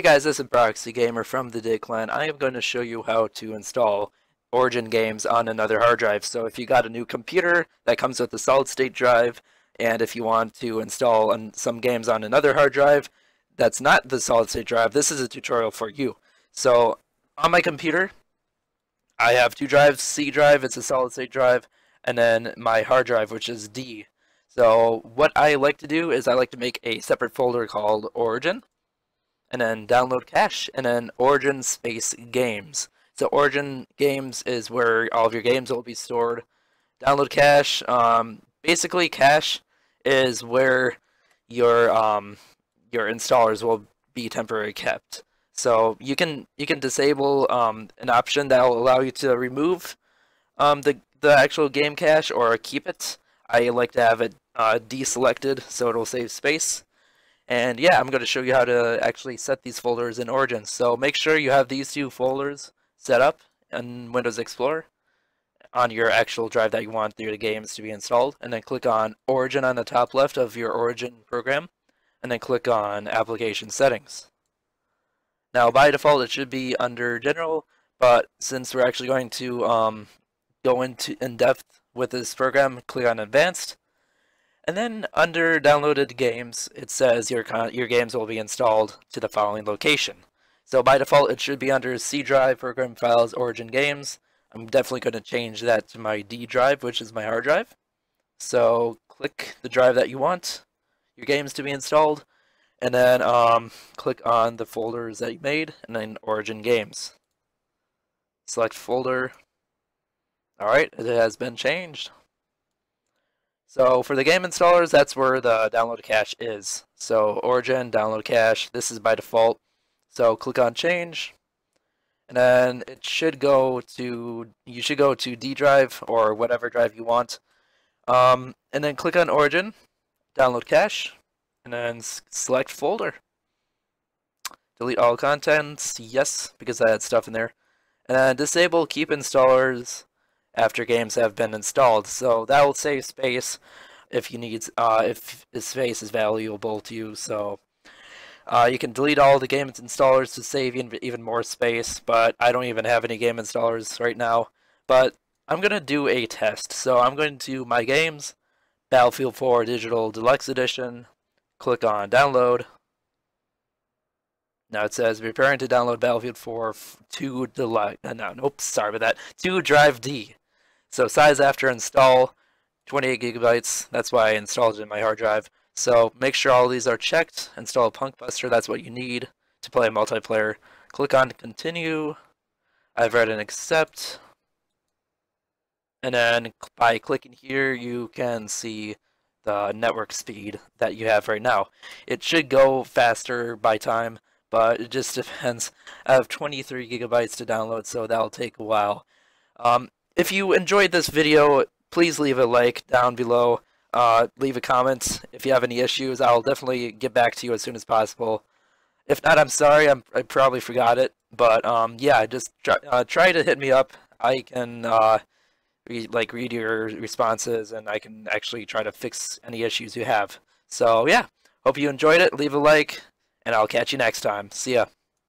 Hey guys, this is Proxy Gamer from the Dig Clan. I am going to show you how to install Origin games on another hard drive. So if you got a new computer that comes with a solid state drive, and if you want to install some games on another hard drive that's not the solid state drive, this is a tutorial for you. So on my computer, I have two drives, C drive, it's a solid state drive, and then my hard drive, which is D. So what I like to do is I like to make a separate folder called Origin, and then download cache, and then Origin space games. So Origin games is where all of your games will be stored. Download cache, basically cache is where your installers will be temporarily kept. So you can disable an option that will allow you to remove the actual game cache or keep it. I like to have it deselected so it'll save space. And yeah, I'm going to show you how to actually set these folders in Origin. So make sure you have these two folders set up in Windows Explorer on your actual drive that you want your games to be installed. And then click on Origin on the top left of your Origin program. And then click on Application Settings. Now by default it should be under General, but since we're actually going to go into in depth with this program, click on Advanced. And then under downloaded games, it says your games will be installed to the following location. So by default, it should be under C drive, program files, Origin games. I'm definitely going to change that to my D drive, which is my hard drive. So click the drive that you want your games to be installed, and then click on the folders that you made, and then Origin games. Select folder. All right, it has been changed. So for the game installers, that's where the download cache is. So Origin, download cache, this is by default. So click on change, and then it should go to, you should go to D drive or whatever drive you want. And then click on Origin, download cache, and then select folder. Delete all contents, yes, because I had stuff in there. And then disable keep installers after games have been installed, so that will save space if you need, if this space is valuable to you. So you can delete all the game installers to save even more space, but I don't even have any game installers right now. But I'm gonna do a test, so I'm going to my games, Battlefield 4 Digital Deluxe Edition. Click on download. Now it says preparing to download Battlefield 4 to Deluxe. No, nope, sorry about that. To drive D. So size after install, 28 gigabytes. That's why I installed it in my hard drive. So make sure all these are checked. Install Punkbuster. That's what you need to play multiplayer. Click on continue. I've read and accept. And then by clicking here, you can see the network speed that you have right now. It should go faster by time, but it just depends. I have 23 gigabytes to download, so that'll take a while. If you enjoyed this video, please leave a like down below. Leave a comment if you have any issues. I'll definitely get back to you as soon as possible. If not, I'm sorry. I probably forgot it. But yeah, just try to hit me up. I can read your responses, and I can actually try to fix any issues you have. So yeah, hope you enjoyed it. Leave a like, and I'll catch you next time. See ya.